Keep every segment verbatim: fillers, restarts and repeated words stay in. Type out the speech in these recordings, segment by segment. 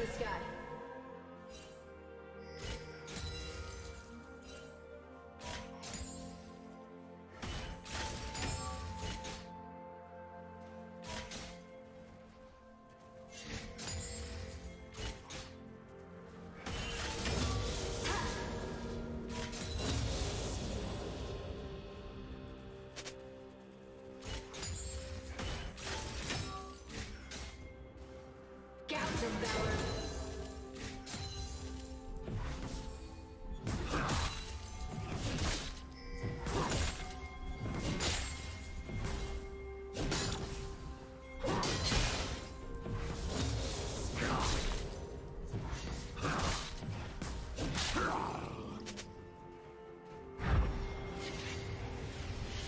this guy.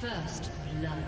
First blood.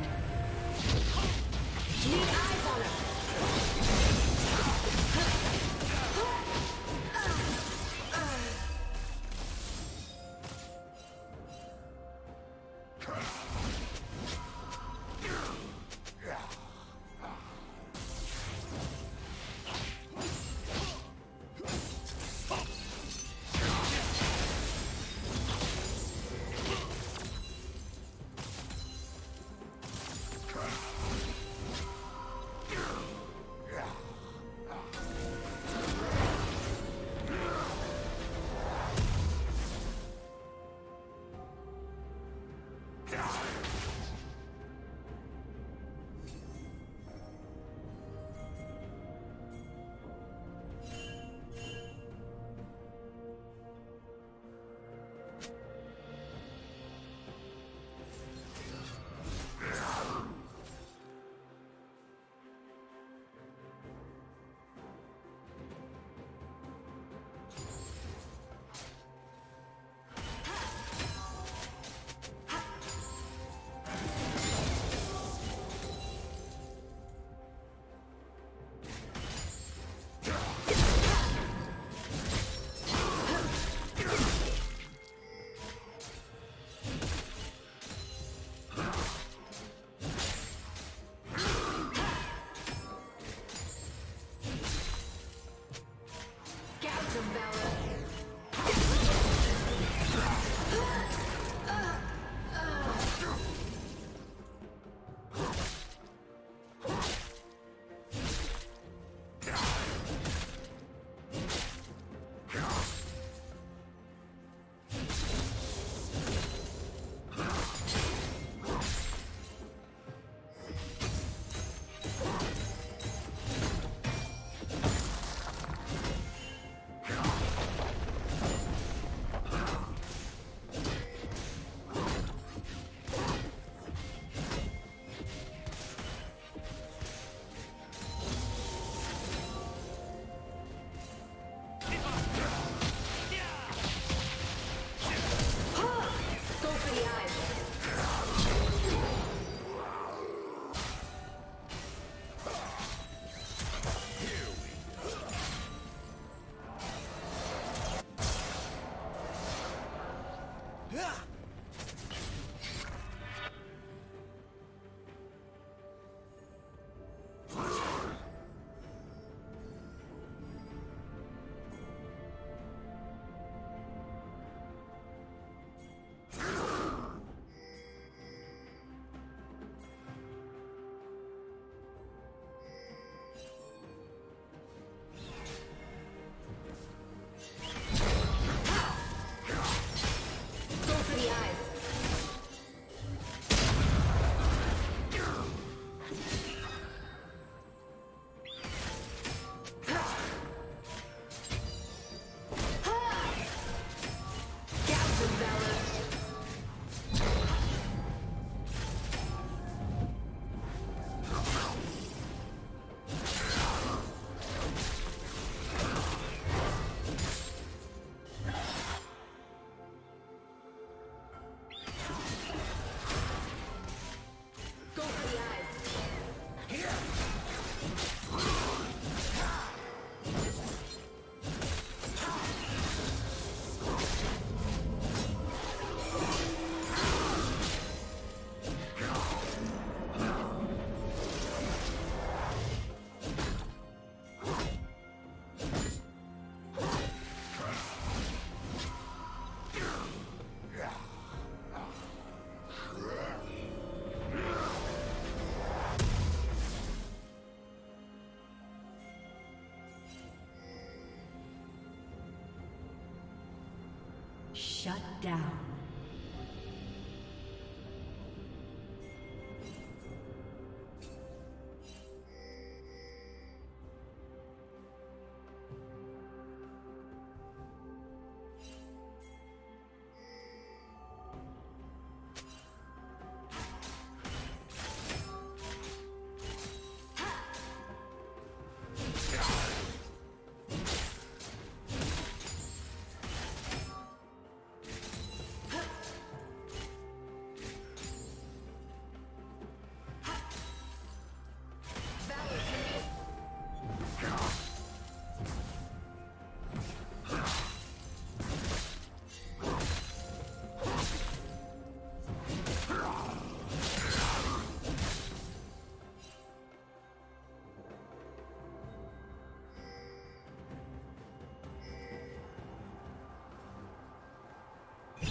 Shut down.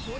What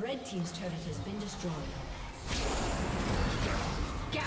Red team's turret has been destroyed. Gouge!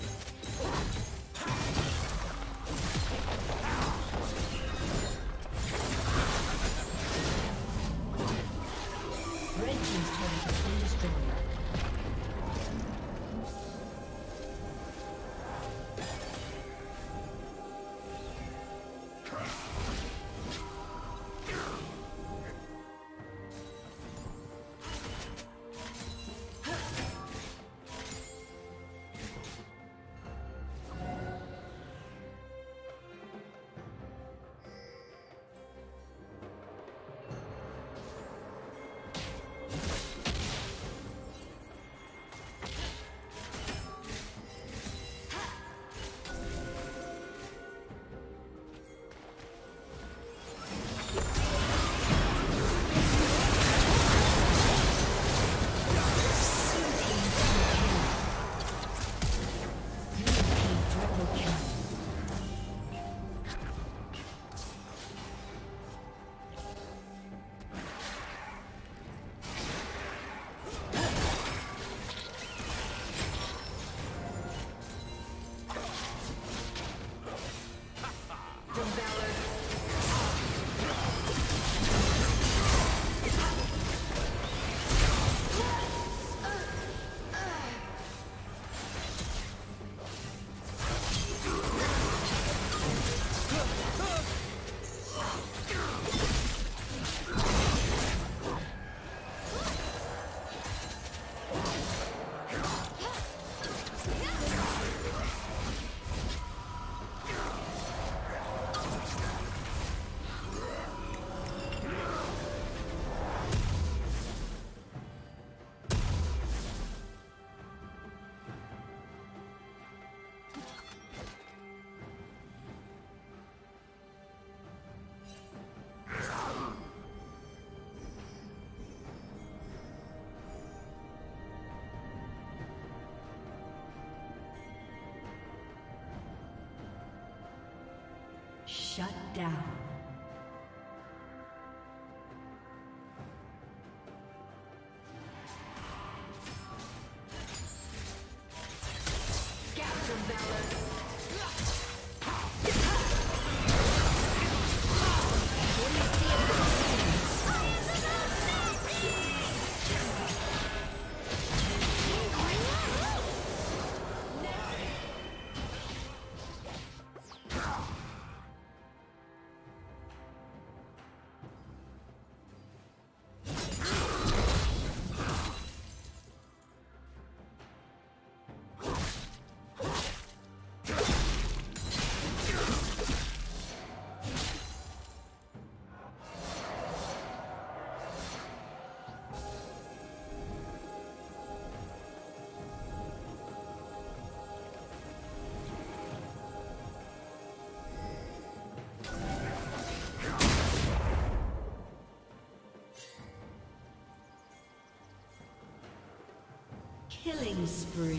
Shut down. Gouge of Valor. Killing spree.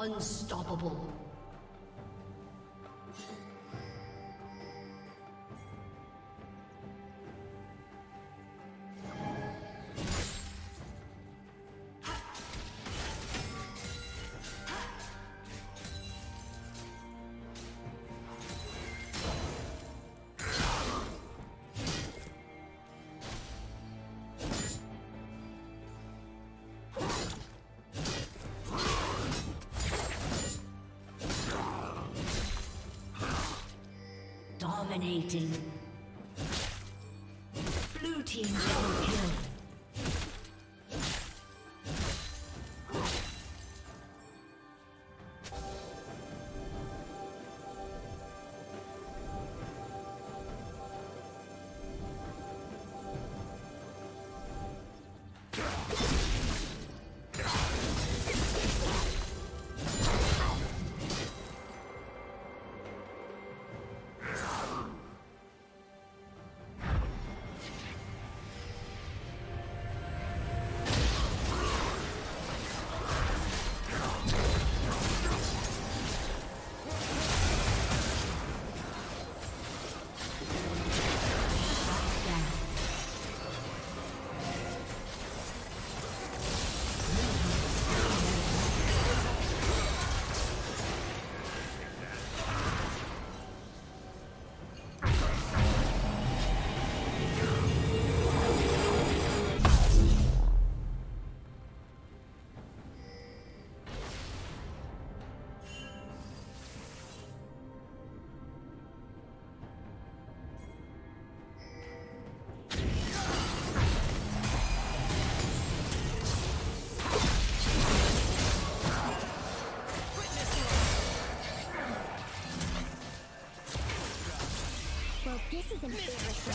Unstoppable. Dominating. Blue team double kill. This is an interesting.